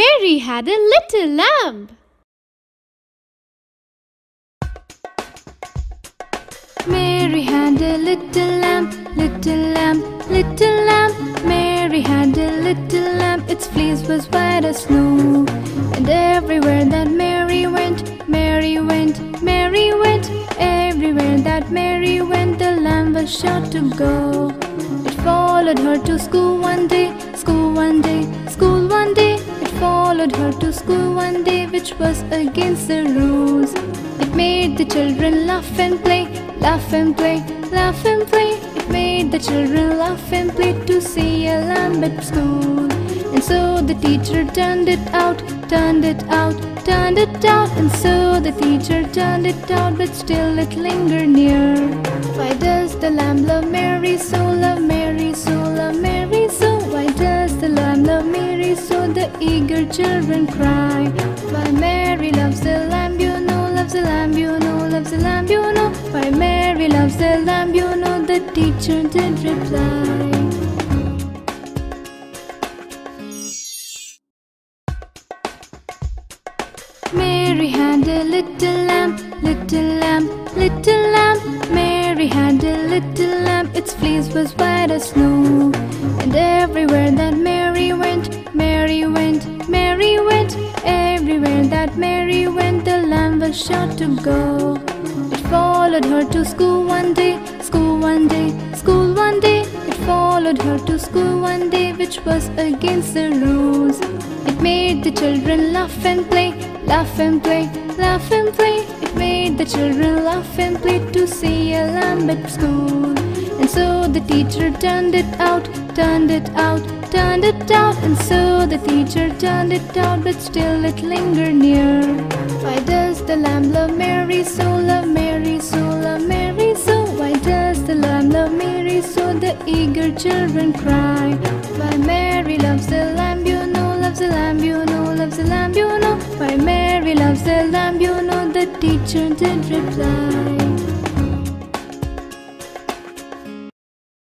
Mary had a little lamb. Mary had a little lamb, little lamb, little lamb. Mary had a little lamb, its fleece was white as snow. And everywhere that Mary went, Mary went, Mary went. Everywhere that Mary went, the lamb was sure to go. It followed her to school one day, school one day, school one day. It followed her to school one day, which was against the rules. It made the children laugh and play, laugh and play, laugh and play. It made the children laugh and play to see a lamb at school. And so the teacher turned it out, turned it out, turned it out. And so the teacher turned it out, but still it lingered near. Why does the lamb love Mary so, love Mary so, love Mary so? Why does the lamb love Mary so? The eager children cry. Why Mary loves the lamb, you know, loves the lamb, you know, loves the lamb, you know. Why Mary loves the lamb, you know, the teacher did reply. Mary had a little lamb, little lamb, little lamb. Mary had a little lamb, its fleece was white as snow. And everywhere that Mary went, Mary went, Mary went. Everywhere that Mary went, the lamb was sure to go. Followed her to school one day, school one day, school one day. It followed her to school one day, which was against the rules. It made the children laugh and play, laugh and play, laugh and play. It made the children laugh and play to see a lamb at school. And so the teacher turned it out, turned it out, turned it out. And so the teacher turned it out, but still it lingered near. Why does the lamb love Mary so, love Mary so, love Mary so? Why does the lamb love Mary so? The eager children cry. Why Mary loves the lamb, you know, loves the lamb, you know, loves the lamb, you know. Why Mary loves the lamb, you know, the teacher did reply.